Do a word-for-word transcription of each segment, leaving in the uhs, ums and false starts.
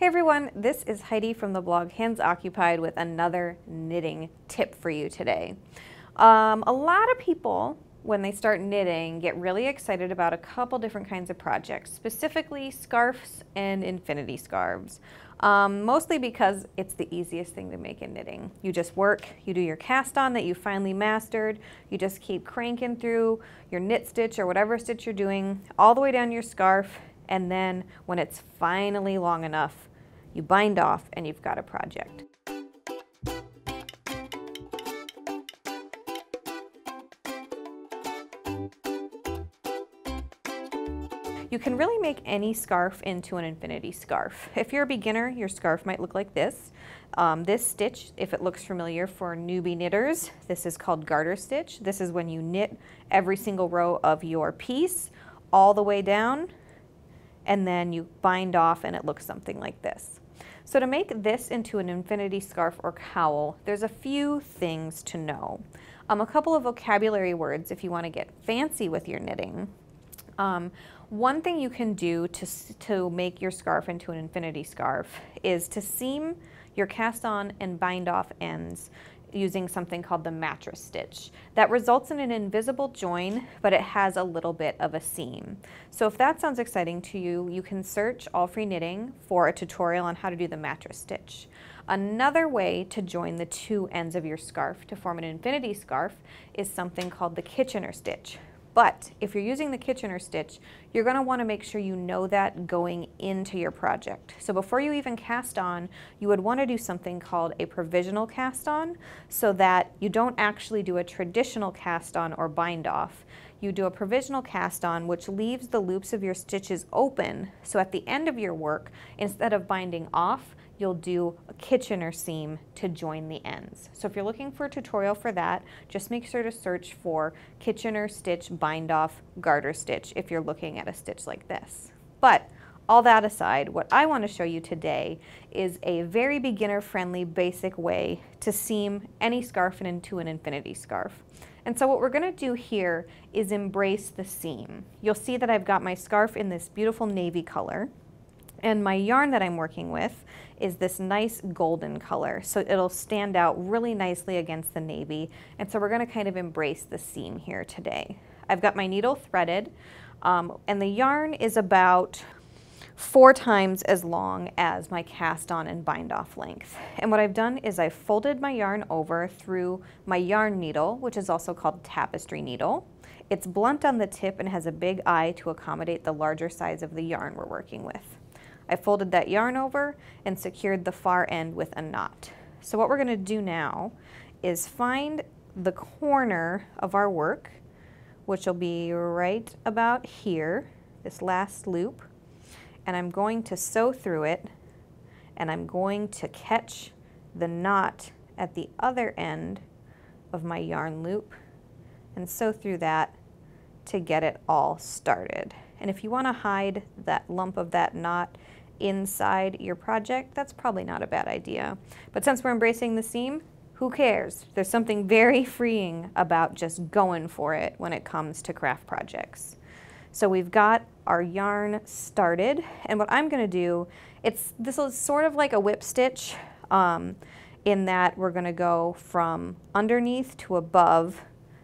Hey everyone, this is Heidi from the blog Hands Occupied with another knitting tip for you today. Um, a lot of people, when they start knitting, get really excited about a couple different kinds of projects, specifically scarves and infinity scarves. Um, mostly because it's the easiest thing to make in knitting. You just work, you do your cast on that you finally mastered, you just keep cranking through your knit stitch or whatever stitch you're doing, all the way down your scarf, and then when it's finally long enough, you bind off and you've got a project. You can really make any scarf into an infinity scarf. If you're a beginner, your scarf might look like this. Um, this stitch, if it looks familiar for newbie knitters, this is called garter stitch. This is when you knit every single row of your piece all the way down, and then you bind off and it looks something like this. So to make this into an infinity scarf or cowl, there's a few things to know. Um, a couple of vocabulary words if you want to get fancy with your knitting. Um, one thing you can do to, to make your scarf into an infinity scarf is to seam your cast on and bind off ends using something called the mattress stitch. That results in an invisible join, but it has a little bit of a seam. So if that sounds exciting to you, you can search All Free Knitting for a tutorial on how to do the mattress stitch. Another way to join the two ends of your scarf to form an infinity scarf is something called the Kitchener stitch. But if you're using the Kitchener stitch, you're going to want to make sure you know that going into your project. So before you even cast on, you would want to do something called a provisional cast on, so that you don't actually do a traditional cast on or bind off. You do a provisional cast on, which leaves the loops of your stitches open, so at the end of your work, instead of binding off, you'll do a Kitchener seam to join the ends. So if you're looking for a tutorial for that, just make sure to search for Kitchener stitch bind off garter stitch if you're looking at a stitch like this. But all that aside, what I want to show you today is a very beginner-friendly basic way to seam any scarf into an infinity scarf. And so what we're going to do here is embrace the seam. You'll see that I've got my scarf in this beautiful navy color, and my yarn that I'm working with is this nice golden color, so it'll stand out really nicely against the navy. And so we're going to kind of embrace the seam here today. I've got my needle threaded, um, and the yarn is about four times as long as my cast on and bind off length. And what I've done is I've folded my yarn over through my yarn needle, which is also called tapestry needle. It's blunt on the tip and has a big eye to accommodate the larger size of the yarn we're working with. I folded that yarn over and secured the far end with a knot. So what we're going to do now is find the corner of our work, which will be right about here, this last loop, and I'm going to sew through it, and I'm going to catch the knot at the other end of my yarn loop and sew through that to get it all started. And if you want to hide that lump of that knot inside your project, that's probably not a bad idea. But since we're embracing the seam, who cares? There's something very freeing about just going for it when it comes to craft projects. So we've got our yarn started, and what I'm going to do, it's this is sort of like a whip stitch, um, in that we're going to go from underneath to above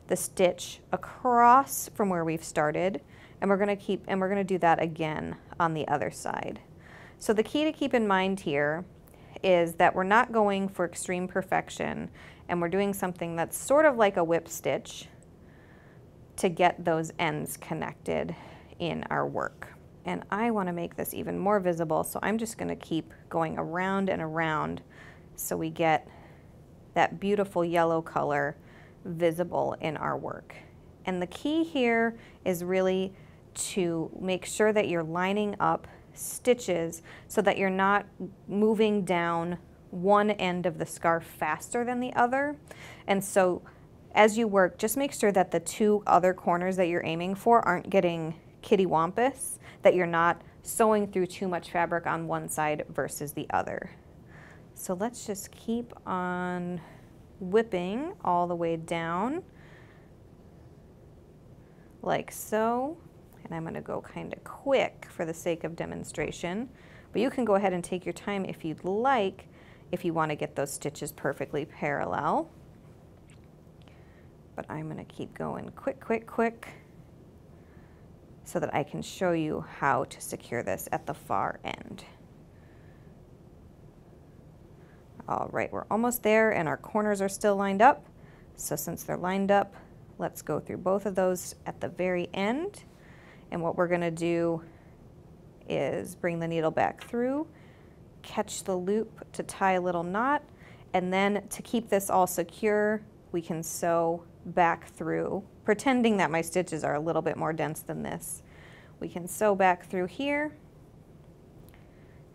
the stitch across from where we've started, and we're going to keep and we're going to do that again on the other side. So the key to keep in mind here is that we're not going for extreme perfection, and we're doing something that's sort of like a whip stitch to get those ends connected in our work. And I want to make this even more visible, so I'm just going to keep going around and around so we get that beautiful yellow color visible in our work. And the key here is really to make sure that you're lining up stitches so that you're not moving down one end of the scarf faster than the other. And so as you work, just make sure that the two other corners that you're aiming for aren't getting kittywampus, that you're not sewing through too much fabric on one side versus the other. So let's just keep on whipping all the way down like so. And I'm going to go kind of quick for the sake of demonstration, But you can go ahead and take your time if you'd like, if you want to get those stitches perfectly parallel. But I'm going to keep going quick, quick, quick, so that I can show you how to secure this at the far end. All right, we're almost there and our corners are still lined up. So since they're lined up, let's go through both of those at the very end. And what we're gonna do is bring the needle back through, catch the loop to tie a little knot, and then to keep this all secure, we can sew back through, pretending that my stitches are a little bit more dense than this. We can sew back through here,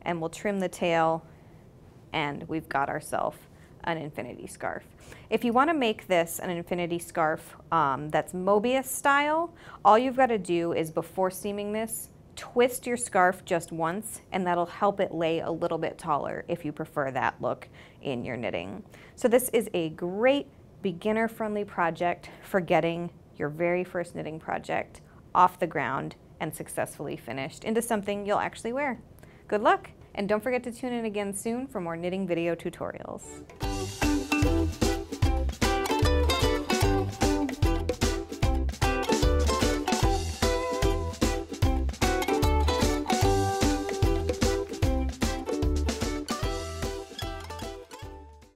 and we'll trim the tail, and we've got ourselves an infinity scarf. If you want to make this an infinity scarf um, that's Möbius style, all you've got to do is, before seaming this, twist your scarf just once, and that'll help it lay a little bit taller if you prefer that look in your knitting. So this is a great beginner-friendly project for getting your very first knitting project off the ground and successfully finished into something you'll actually wear. Good luck! And don't forget to tune in again soon for more knitting video tutorials.